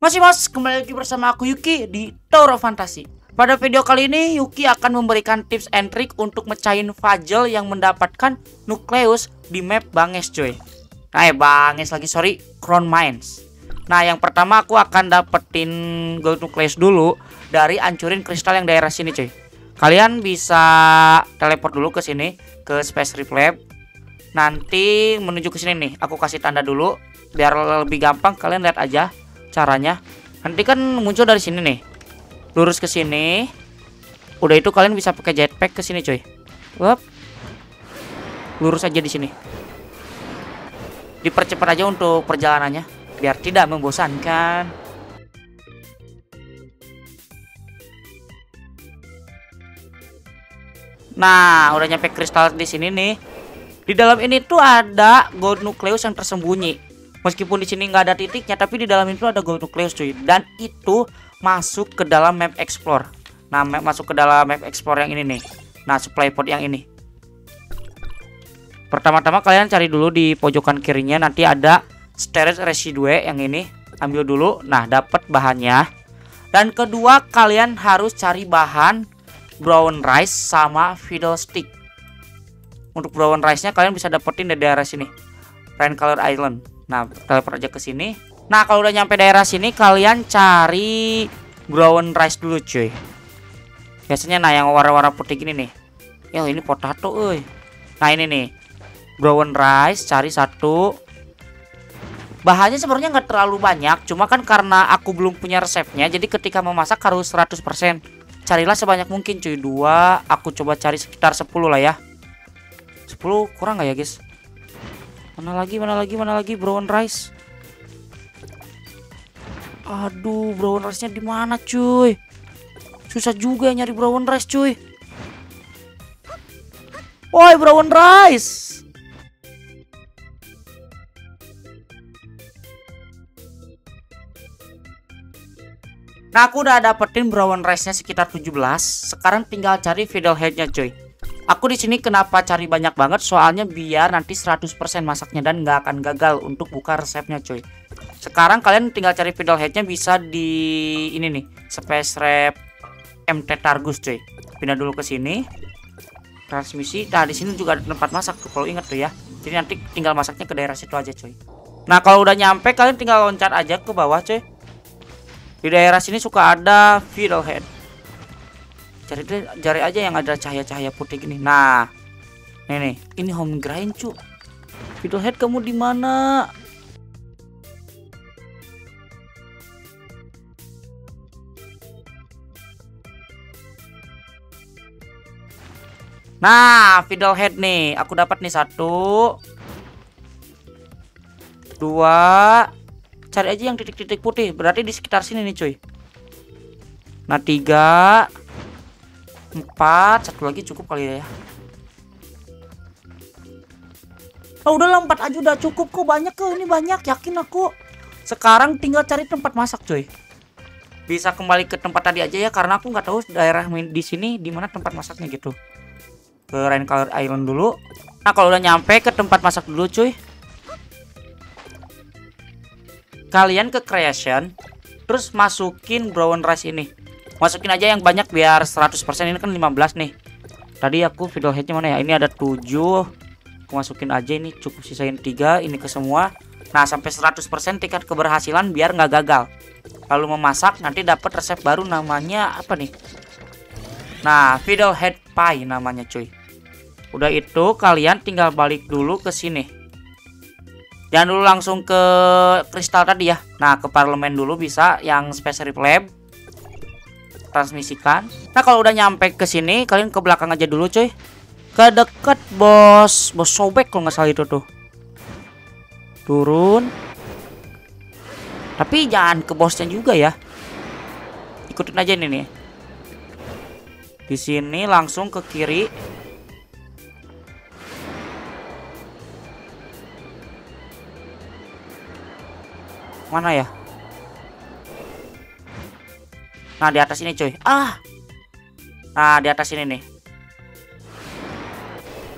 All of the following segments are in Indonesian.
Masih mas, kembali lagi bersama aku Yuki di Tower of Fantasy. Pada video kali ini Yuki akan memberikan tips and trick untuk mecahin puzzle yang mendapatkan nukleus di map Banges cuy. Nah Banges lagi, sorry, Crown Mines. Nah yang pertama aku akan dapetin gold nukleus dulu dari ancurin kristal yang daerah sini cuy. Kalian bisa teleport dulu ke sini, ke Space Reflab. Nanti menuju ke sini nih, aku kasih tanda dulu biar lebih gampang, kalian lihat aja caranya. Nanti kan muncul dari sini nih, lurus ke sini. Udah itu kalian bisa pakai jetpack ke sini cuy. Wop. Lurus aja di sini. Dipercepat aja untuk perjalanannya biar tidak membosankan. Nah, udah nyampe kristal di sini nih. Di dalam ini tuh ada gold nukleus yang tersembunyi. Meskipun di sini nggak ada titiknya, tapi di dalam itu ada gold nucleus cuy, dan itu masuk ke dalam map explore. Nah, masuk ke dalam map explore yang ini nih. Nah, supply pod yang ini. Pertama-tama kalian cari dulu di pojokan kirinya, nanti ada storage residue yang ini. Ambil dulu. Nah, dapat bahannya. Dan kedua, kalian harus cari bahan brown rice sama fiddle stick. Untuk brown rice-nya kalian bisa dapetin dari daerah sini, rain color island. Nah, teleport aja ke sini. Nah, kalau udah nyampe daerah sini, kalian cari brown rice dulu, cuy. Biasanya nah yang warna-warna putih gini nih. Ya, ini potato, euy. Nah, ini nih. Brown rice cari satu. Bahannya sebenarnya nggak terlalu banyak, cuma kan karena aku belum punya resepnya, jadi ketika memasak harus 100%. Carilah sebanyak mungkin, cuy. Dua, aku coba cari sekitar 10 lah ya. 10 kurang nggak ya, guys? Mana lagi brown rice. Aduh, brown rice-nya di mana, cuy? Susah juga nyari brown rice, cuy. Woi, brown rice. Nah, aku udah dapetin brown rice-nya sekitar 17. Sekarang tinggal cari fiddlehead-nya, cuy. Aku di sini kenapa cari banyak banget? Soalnya biar nanti 100% masaknya dan nggak akan gagal untuk buka resepnya, cuy. Sekarang kalian tinggal cari fiddlehead-nya, bisa di ini nih, space rap Mt. Targus, cuy. Pindah dulu ke sini. Transmisi. Nah, di sini juga ada tempat masak tuh, kalau ingat tuh ya. Jadi nanti tinggal masaknya ke daerah situ aja, cuy. Nah, kalau udah nyampe kalian tinggal loncat aja ke bawah, cuy. Di daerah sini suka ada fiddlehead. Cari aja yang ada cahaya-cahaya putih gini. Nah, ini nih, ini home grind cu. Fiddlehead kamu di mana? Nah, fiddlehead nih, aku dapat nih 1, 2. Cari aja yang titik-titik putih, berarti di sekitar sini nih cuy. Nah, 3. 4, satu lagi cukup kali ya. Oh, udah lah, 4 aja udah cukup kok. Banyak kok, ini banyak, yakin aku. Sekarang tinggal cari tempat masak cuy. Bisa kembali ke tempat tadi aja ya, karena aku nggak tahu daerah di sini di mana tempat masaknya gitu. Ke Rain Color Island dulu. Nah, kalau udah nyampe ke tempat masak dulu cuy, kalian ke creation, terus masukin brown rice ini. Masukin aja yang banyak biar 100%. Ini kan 15 nih. Tadi aku fiddlehead-nya mana ya? Ini ada 7. Aku masukin aja ini, cukup sisain 3. Ini ke semua. Nah, sampai 100% tingkat keberhasilan biar nggak gagal. Lalu memasak, nanti dapat resep baru namanya apa nih? Nah, fiddlehead pie namanya cuy. Udah itu kalian tinggal balik dulu ke sini. Jangan dulu langsung ke kristal tadi ya. Nah, ke parlemen dulu bisa yang space reflab. Transmisikan. Nah, kalau udah nyampe ke sini, kalian ke belakang aja dulu, cuy. Ke dekat bos sobek kalau nggak salah itu tuh. Turun. Tapi jangan ke bosnya juga ya. Ikutin aja ini nih. Di sini langsung ke kiri. Mana ya? Nah, di atas ini cuy. Ah. Nah, di atas ini nih.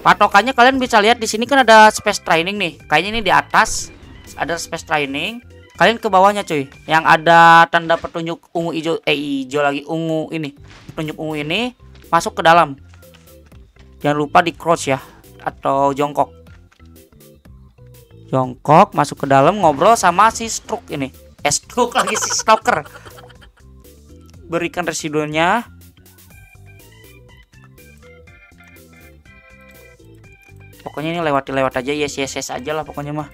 Patokannya kalian bisa lihat di sini kan ada space training nih. Kayaknya ini di atas ada space training. Kalian ke bawahnya cuy, yang ada tanda petunjuk ungu hijau, ungu ini, petunjuk ungu ini, masuk ke dalam. Jangan lupa di crouch ya, atau jongkok. Jongkok, masuk ke dalam, ngobrol sama si struk ini. Struk lagi, si stalker. Berikan residunya. Pokoknya ini lewat-lewat aja, yes aja lah pokoknya mah.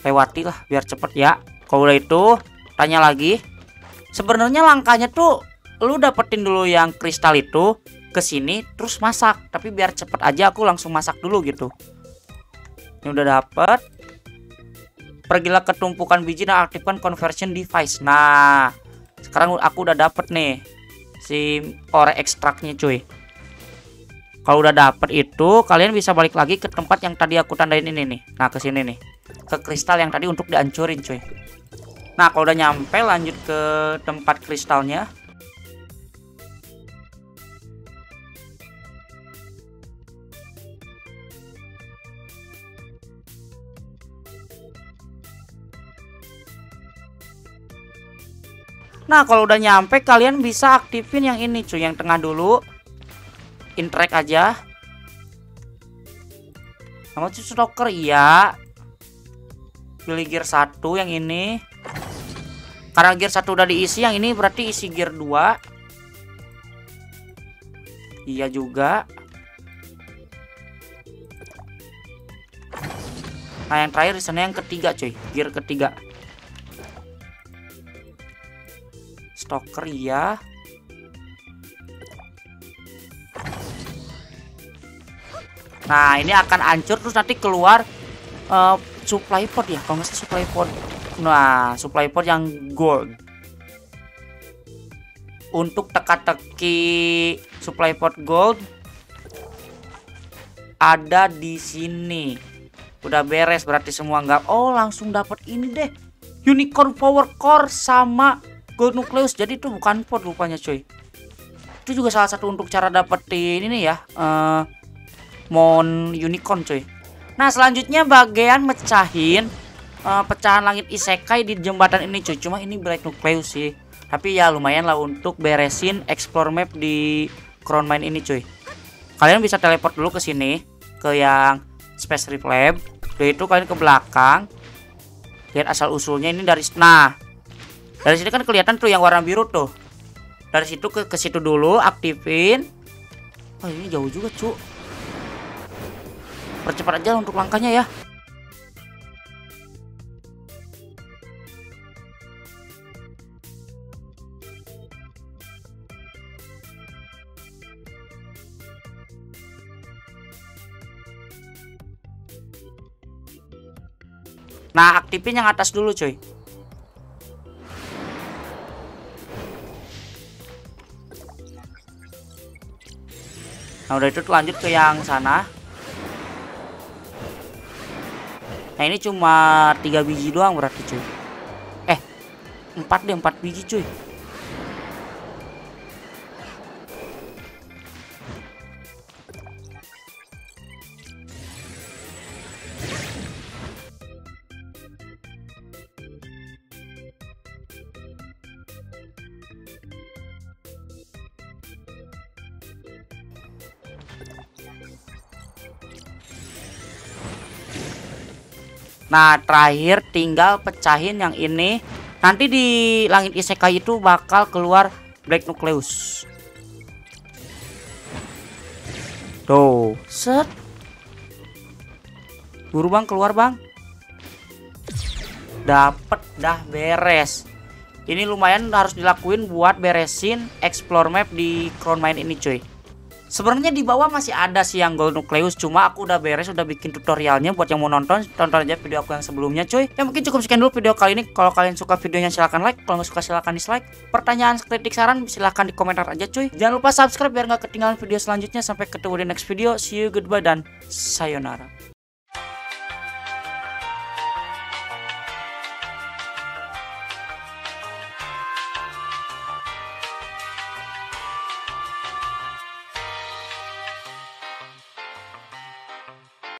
Lewati lah biar cepet ya. Kalau udah itu tanya lagi. Sebenarnya langkahnya tuh lu dapetin dulu yang kristal itu ke sini terus masak, tapi biar cepet aja aku langsung masak dulu gitu. Ini udah dapet. Pergilah ke tumpukan biji dan aktifkan conversion device. Nah, sekarang aku udah dapet nih si ore ekstraknya cuy. Kalau udah dapet itu, kalian bisa balik lagi ke tempat yang tadi aku tandain ini nih. Nah, ke sini nih, ke kristal yang tadi untuk dihancurin cuy. Nah, kalau udah nyampe, lanjut ke tempat kristalnya. Nah, kalau udah nyampe, kalian bisa aktifin yang ini cuy, yang tengah dulu. Interact aja sama si stalker, iya. Pilih gear 1 yang ini. Karena gear 1 udah diisi, yang ini berarti isi gear 2. Iya juga. Nah, yang terakhir di sana yang ketiga cuy, gear ketiga. Stalker ya. Nah, ini akan hancur terus nanti keluar supply pod ya, kalau nggak sih supply pod. Nah, supply pod yang gold. Untuk teka-teki supply pod gold ada di sini. Udah beres berarti semua, nggak? Oh, langsung dapat ini deh. Unicorn power core sama gold nukleus. Jadi itu bukan pot rupanya cuy. Itu juga salah satu untuk cara dapetin ini ya, moon unicorn cuy. Nah, selanjutnya bagian mecahin pecahan langit isekai di jembatan ini cuy. Cuma ini Black Nucleus sih, tapi ya lumayan lah untuk beresin explore map di Crown Mine ini cuy. Kalian bisa teleport dulu ke sini, ke yang Space Reflab. Dari itu kalian ke belakang, lihat asal usulnya ini dari. Nah, dari sini kan kelihatan tuh yang warna biru tuh. Dari situ ke situ dulu, aktifin. Oh, ini jauh juga cu. Percepat aja untuk langkahnya ya. Nah, aktifin yang atas dulu cuy. Nah, udah itu lanjut ke yang sana. Nah, ini cuma 3 biji doang berarti cuy. 4 biji cuy. Nah, terakhir tinggal pecahin yang ini. Nanti di langit isekai itu bakal keluar Black Nucleus. Tuh, set. Buru bang, keluar bang. Dapet dah, beres. Ini lumayan harus dilakuin buat beresin explore map di Crown Mine ini cuy. Sebenarnya di bawah masih ada siang gol nukleus, cuma aku udah beres, udah bikin tutorialnya. Buat yang mau nonton, tonton aja video aku yang sebelumnya cuy. Ya, mungkin cukup sekian dulu video kali ini. Kalau kalian suka videonya silahkan like, kalau nggak suka silahkan dislike. Pertanyaan, kritik, saran silahkan di komentar aja cuy. Jangan lupa subscribe biar nggak ketinggalan video selanjutnya. Sampai ketemu di next video, see you, goodbye, dan sayonara.